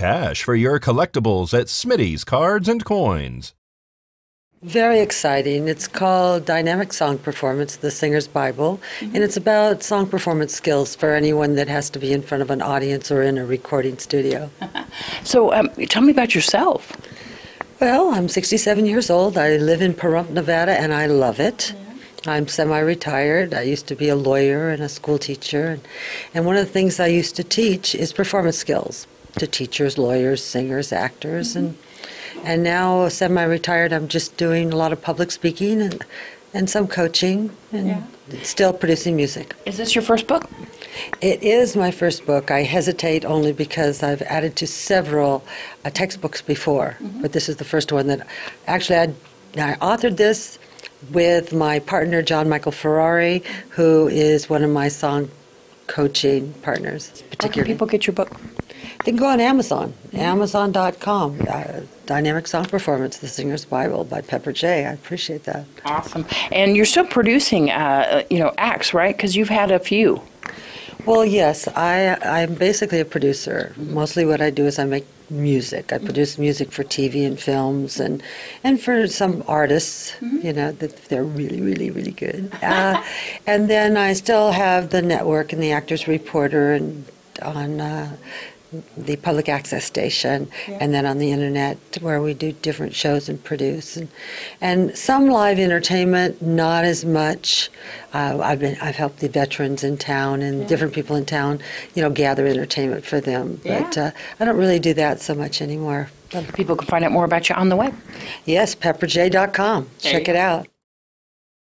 cash for your collectibles at Smitty's Cards and Coins. Very exciting. It's called Dynamic Song Performance: The Singer's Bible, and it's about song performance skills for anyone that has to be in front of an audience or in a recording studio. So tell me about yourself. Well, I'm 67 years old. I live in Pahrump, Nevada, and I love it. I'm semi-retired. I used to be a lawyer and a school teacher, and one of the things I used to teach is performance skills to teachers, lawyers, singers, actors, and now, semi-retired, I'm just doing a lot of public speaking and some coaching and still producing music. Is this your first book? It is my first book. I hesitate only because I've added to several textbooks before, but this is the first one that actually I authored this with my partner, John Michael Ferrari, who is one of my song coaching partners. Particularly. How can people get your book? They can go on Amazon, Amazon.com, Dynamic Song Performance, The Singer's Bible by Pepper J. I appreciate that. Awesome. And you're still producing, you know, acts, right? Because you've had a few. Well, yes. I'm basically a producer. Mostly what I do is I make music. I produce music for TV and films and for some artists, you know, that they're really, really, really good. And then I still have the network and the Actors Reporter and on the public access station, and then on the internet where we do different shows and produce, and some live entertainment, not as much. I've helped the veterans in town and different people in town, you know, gather entertainment for them, but I don't really do that so much anymore. People can find out more about you on the web. Yes, PepperJay.com. Check it out.